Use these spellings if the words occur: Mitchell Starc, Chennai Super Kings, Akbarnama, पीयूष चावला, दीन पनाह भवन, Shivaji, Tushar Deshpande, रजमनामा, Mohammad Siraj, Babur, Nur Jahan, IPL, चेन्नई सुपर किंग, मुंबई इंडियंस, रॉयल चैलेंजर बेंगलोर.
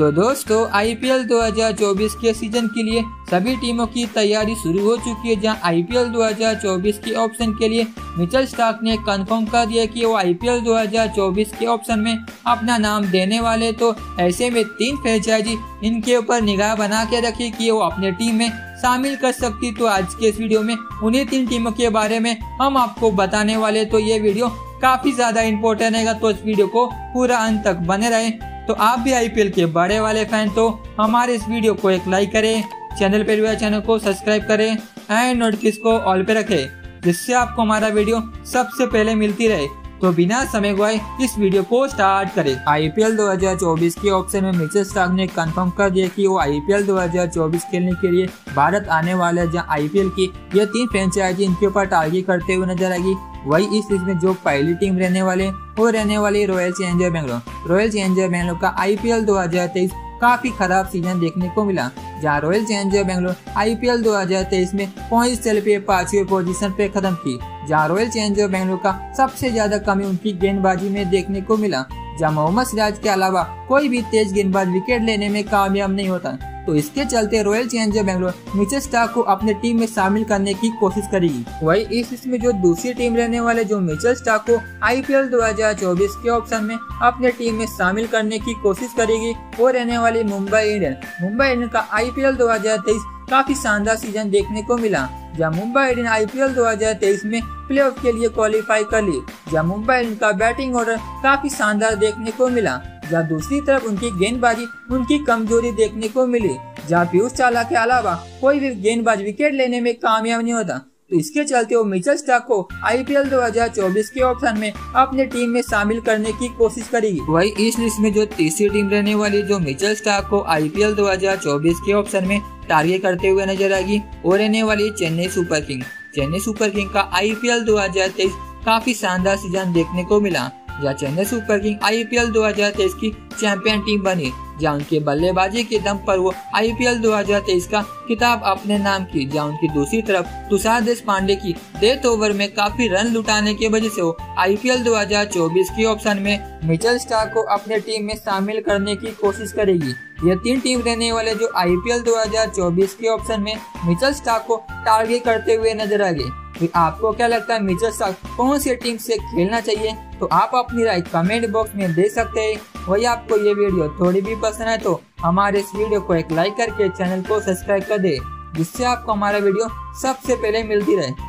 तो दोस्तों IPL 2024 के सीजन के लिए सभी टीमों की तैयारी शुरू हो चुकी है, जहां IPL 2024 के ऑप्शन के लिए मिचेल स्टार्क ने कंफर्म कर दिया कि वो IPL 2024 के ऑप्शन में अपना नाम देने वाले। तो ऐसे में तीन फ्रेंचाइजी इनके ऊपर निगाह बना के रखी कि वो अपने टीम में शामिल कर सकती। तो आज के इस वीडियो में उन्हीं तीन टीमों के बारे में हम आपको बताने वाले। तो ये वीडियो काफी ज्यादा इम्पोर्टेंट रहेगा, तो इस वीडियो को पूरा अंत तक बने रहे। तो आप भी IPL के बड़े वाले फैन तो हमारे इस वीडियो को एक लाइक करें, चैनल पर भी चैनल को सब्सक्राइब करें एंड नोटिस को ऑल पे रखें, जिससे आपको हमारा वीडियो सबसे पहले मिलती रहे। तो बिना समय गवाए इस वीडियो को स्टार्ट करें। IPL 2024 के ऑप्शन में मिचेल स्टार्क ने कंफर्म कर दिया कि वो IPL 2024 खेलने के लिए भारत आने वाला है, जहां IPL की ये तीन फ्रेंचाइजी इनके ऊपर टारगेट करते हुए नजर आएगी। वही इस सीरीज में जो पहली टीम रहने वाले वो रहने वाली रॉयल चैलेंजर बेंगलोर। रॉयल चैलेंजर बेंगलोर का IPL 2023 काफी खराब सीजन देखने को मिला, जहाँ रॉयल चैलेंजर बेंगलोर IPL 2023 में पॉइंट टेबल पे 5वें पोजीशन पे खत्म की, जहाँ रॉयल चैलेंजर बेंगलोर का सबसे ज्यादा कमी उनकी गेंदबाजी में देखने को मिला, जहाँ मोहम्मद सिराज के अलावा कोई भी तेज गेंदबाज विकेट लेने में कामयाब नहीं होता। तो इसके चलते रॉयल चैलेंजर बेंगलोर Mitchell Starc को अपने टीम में शामिल करने की कोशिश करेगी। वही इसमें जो दूसरी टीम रहने वाले जो मिचेल स्टार्क को IPL 2024 के ऑप्शन में अपने टीम में शामिल करने की कोशिश करेगी वो रहने वाली मुंबई इंडियंस। मुंबई इंडियंस का IPL 2023 काफी शानदार सीजन देखने को मिला, जहाँ मुंबई इंडियंस IPL 2023 में प्लेऑफ के लिए क्वालिफाई कर ली, जहाँ मुंबई इंडियंस का बैटिंग ऑर्डर काफी शानदार देखने को मिला, जहाँ दूसरी तरफ उनकी गेंदबाजी उनकी कमजोरी देखने को मिली, जहाँ पीयूष चावला के अलावा कोई भी गेंदबाज विकेट लेने में कामयाब नहीं होता। तो इसके चलते वो मिचेल स्टार्क को IPL 2024 के ऑप्शन में अपने टीम में शामिल करने की कोशिश करेगी। वही इस लिस्ट में जो तीसरी टीम रहने वाली जो मिचेल स्टार्क को IPL 2024 के ऑप्शन में टारगेट करते हुए नजर आएगी वो रहने वाली चेन्नई सुपर किंग। चेन्नई सुपर किंग का IPL 2023 काफी शानदार सीजन देखने को मिला, जहाँ चेन्नई सुपर किंग IPL 2023 की चैंपियन टीम बनी, जहाँ उनके बल्लेबाजी के दम पर वो IPL 2023 का किताब अपने नाम की, जहाँ उनकी दूसरी तरफ तुषार देशपांडे की डेथ ओवर में काफी रन लुटाने की वजह से वो IPL 2024 के ऑप्शन में मिचेल स्टार्क को अपने टीम में शामिल करने की कोशिश करेगी। ये तीन टीम रहने वाले जो IPL 2024 के ऑप्शन में मिचेल स्टार्क को टारगेट करते हुए नजर आ गए। आपको क्या लगता है मिचेल स्टार्क कौन सी टीम से खेलना चाहिए? तो आप अपनी राय कमेंट बॉक्स में दे सकते हैं। वही आपको ये वीडियो थोड़ी भी पसंद है तो हमारे इस वीडियो को एक लाइक करके चैनल को सब्सक्राइब कर दे, जिससे आपको हमारा वीडियो सबसे पहले मिलती रहे।